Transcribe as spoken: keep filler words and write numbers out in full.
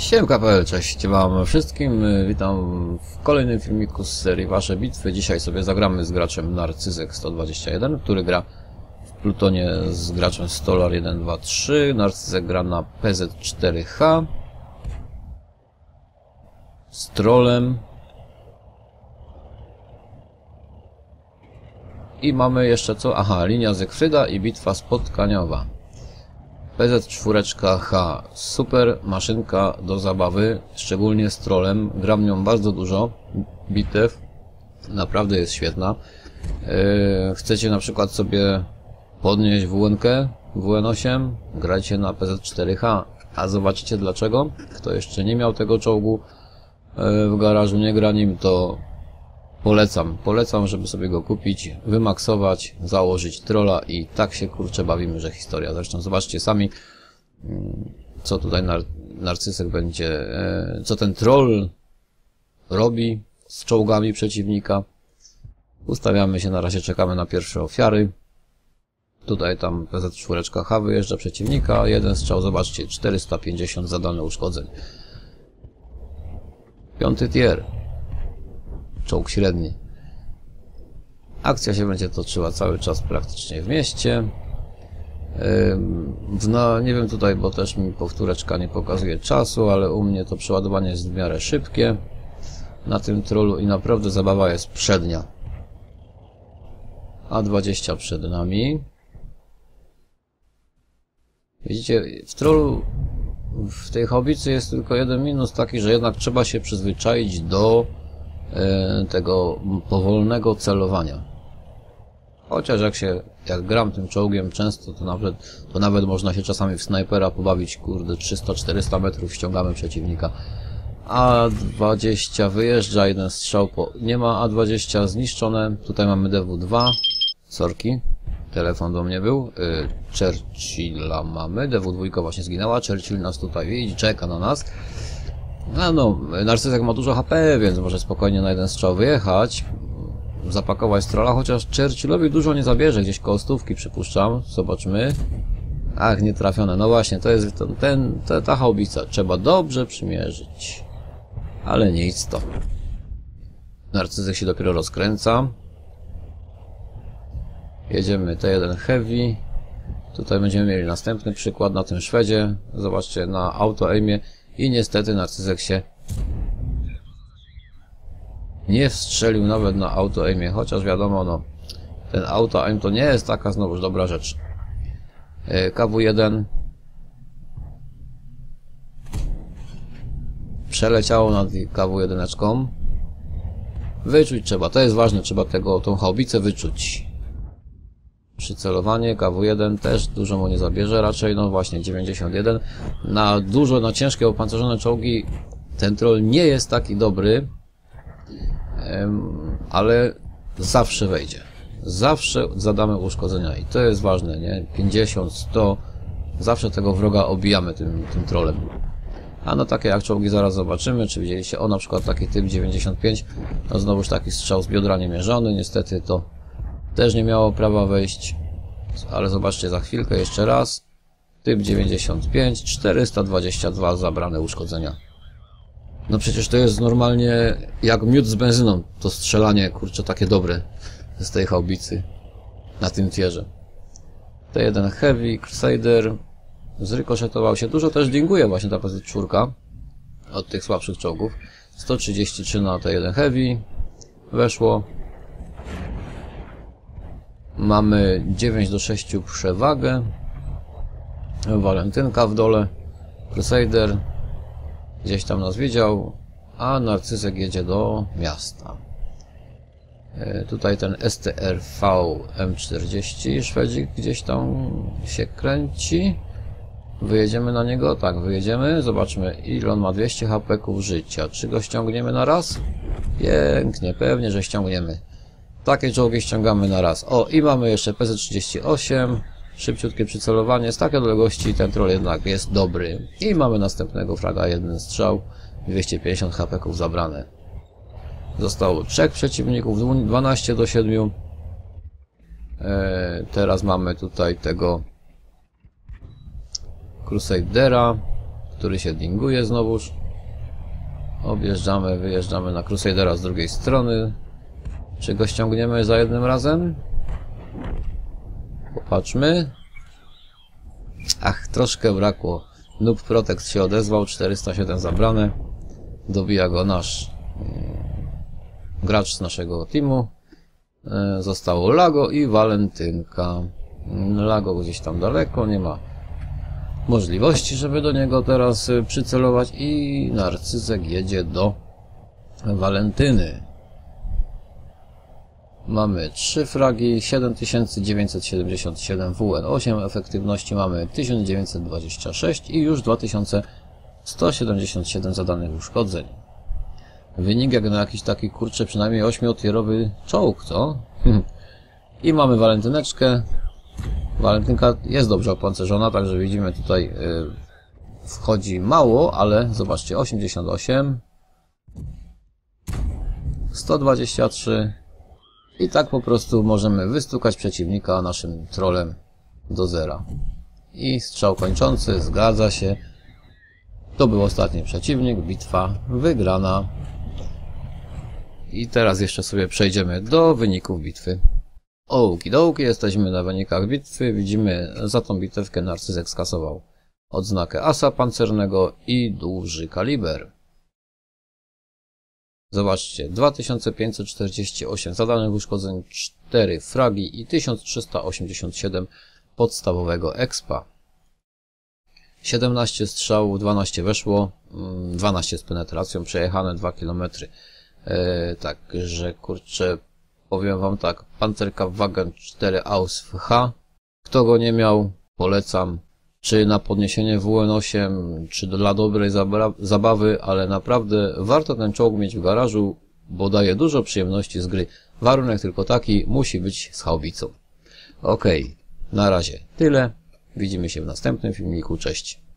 Siemka kropka p l, cześć wam wszystkim, witam w kolejnym filmiku z serii Wasze Bitwy. Dzisiaj sobie zagramy z graczem Narcyzek sto dwadzieścia jeden, który gra w plutonie z graczem Stolar jeden dwa trzy. Narcyzek gra na P Z cztery H z trolem. I mamy jeszcze co? Aha, linia Zygfryda i bitwa spotkaniowa. P Z cztery H super maszynka do zabawy, szczególnie z trolem. Gram nią bardzo dużo bitew, naprawdę jest świetna. Yy, chcecie na przykład sobie podnieść wuenkę, W N osiem, grajcie na P Z cztery H, a zobaczycie dlaczego. Kto jeszcze nie miał tego czołgu yy, w garażu, nie gra nim, to polecam, polecam, żeby sobie go kupić, wymaksować, założyć trola i tak się kurczę bawimy, że historia. Zresztą zobaczcie sami, co tutaj nar Narcyzek będzie, co ten troll robi z czołgami przeciwnika. Ustawiamy się, na razie czekamy na pierwsze ofiary. Tutaj tam P Z cztery H wyjeżdża przeciwnika, jeden strzał, zobaczcie, czterysta pięćdziesiąt zadane uszkodzeń. Piąty tier. Czołg średni. Akcja się będzie toczyła cały czas praktycznie w mieście. No, nie wiem tutaj, bo też mi powtóreczka nie pokazuje czasu, ale u mnie to przeładowanie jest w miarę szybkie na tym trollu i naprawdę zabawa jest przednia. A dwadzieścia przed nami. Widzicie, w trollu, w tej haubicy jest tylko jeden minus taki, że jednak trzeba się przyzwyczaić do tego powolnego celowania. Chociaż jak się, jak gram tym czołgiem często, to nawet, to nawet można się czasami w snajpera pobawić, kurde, trzysta czterysta metrów ściągamy przeciwnika. A dwadzieścia wyjeżdża, jeden strzał po... Nie ma, A dwadzieścia zniszczone. Tutaj mamy D W dwa. Sorki, telefon do mnie był. Yy, Churchilla mamy. D W dwa właśnie zginęła. Churchill nas tutaj widzi, czeka na nas. No, no, Narcyzek ma dużo H P, więc może spokojnie na jeden strzał wyjechać, zapakować trolla, chociaż Churchillowi dużo nie zabierze, gdzieś koło stówki przypuszczam, zobaczmy. Ach, nietrafione, no właśnie, to jest ten, ten, ta, ta haubica, trzeba dobrze przymierzyć, ale nic to. Narcyzek się dopiero rozkręca. Jedziemy T jeden Heavy, tutaj będziemy mieli następny przykład na tym Szwedzie, zobaczcie, na auto-aimie. I niestety Narcyzek się nie wstrzelił nawet na auto-aimie, chociaż wiadomo, no, ten auto-aim to nie jest taka znowuż dobra rzecz. K W jeden przeleciało nad K W jeden. Wyczuć trzeba, to jest ważne, trzeba tego, tą haubicę wyczuć. Przycelowanie, K W jeden też dużo mu nie zabierze, raczej, no właśnie, dziewięćdziesiąt jeden. Na dużo, na ciężkie opancerzone czołgi ten troll nie jest taki dobry, ale zawsze wejdzie. Zawsze zadamy uszkodzenia i to jest ważne, nie? pięćdziesiąt, sto, zawsze tego wroga obijamy tym, tym trollem. A no takie jak czołgi zaraz zobaczymy, czy widzieliście, o na przykład taki typ dziewięćdziesiąt pięć, no znowuż taki strzał z biodra niemierzony, niestety to też nie miało prawa wejść, ale zobaczcie za chwilkę jeszcze raz. Typ dziewięćdziesiąt pięć, czterysta dwadzieścia dwa zabrane uszkodzenia. No przecież to jest normalnie jak miód z benzyną, to strzelanie, kurczę, takie dobre z tej haubicy na tym tierze. T jeden Heavy, Crusader, zrykoszetował się. Dużo też dinguje właśnie ta P Z cztery od tych słabszych czołgów. sto trzydzieści trzy na T jeden Heavy weszło. Mamy dziewięć do sześciu przewagę. Walentynka w dole. Crusader gdzieś tam nas widział, a Narcyzek jedzie do miasta. Tutaj ten S T R V M czterdzieści Szwedzik gdzieś tam się kręci. Wyjedziemy na niego? Tak, wyjedziemy. Zobaczmy, ile on ma dwieście hapeków życia. Czy go ściągniemy na raz? Pięknie, pewnie, że ściągniemy. Takie czołgi ściągamy na raz. O, i mamy jeszcze P Z trzydzieści osiem. Szybciutkie przycelowanie. Z takiej odległości ten troll jednak jest dobry. I mamy następnego fraga. Jeden strzał. dwieście pięćdziesiąt hapeków zabrane. Zostało trzech przeciwników. dwanaście do siedmiu. Eee, teraz mamy tutaj tego Crusadera, który się dinguje znowuż. Objeżdżamy, wyjeżdżamy na Crusadera z drugiej strony. Czy go ściągniemy za jednym razem? Popatrzmy. Ach, troszkę brakło. Noob Protect się odezwał, czterysta siedem zabrane. Dobija go nasz yy, gracz z naszego teamu. Yy, zostało Lago i Walentynka. Lago gdzieś tam daleko, nie ma możliwości, żeby do niego teraz przycelować i Narcyzek jedzie do Walentyny. Mamy trzy fragi, siedem tysięcy dziewięćset siedemdziesiąt siedem W N osiem, efektywności mamy tysiąc dziewięćset dwadzieścia sześć i już dwa tysiące sto siedemdziesiąt siedem zadanych uszkodzeń. Wynik jak na jakiś taki, kurczę, przynajmniej ośmiotierowy czołg, co? I mamy Walentyneczkę. Walentynka jest dobrze opancerzona, także widzimy tutaj yy, wchodzi mało, ale zobaczcie, osiemdziesiąt osiem, sto dwadzieścia trzy i tak po prostu możemy wystukać przeciwnika naszym trolem do zera. I strzał kończący, zgadza się, to był ostatni przeciwnik, bitwa wygrana. I teraz jeszcze sobie przejdziemy do wyników bitwy. Okidoki, jesteśmy na wynikach bitwy, widzimy, za tą bitewkę Narcyzek skasował odznakę asa pancernego i duży kaliber. Zobaczcie, dwa tysiące pięćset czterdzieści osiem zadanych uszkodzeń, cztery fragi i tysiąc trzysta osiemdziesiąt siedem podstawowego expa. siedemnaście strzałów, dwanaście weszło, dwanaście z penetracją, przejechane dwa kilometry. Eee, także kurczę, powiem wam tak, Pancerka Wagen cztery Ausf H. Kto go nie miał, polecam. Czy na podniesienie W N osiem, czy dla dobrej zabawy, ale naprawdę warto ten czołg mieć w garażu, bo daje dużo przyjemności z gry. Warunek tylko taki, musi być z chałbicą. Okej, na razie tyle. Widzimy się w następnym filmiku. Cześć.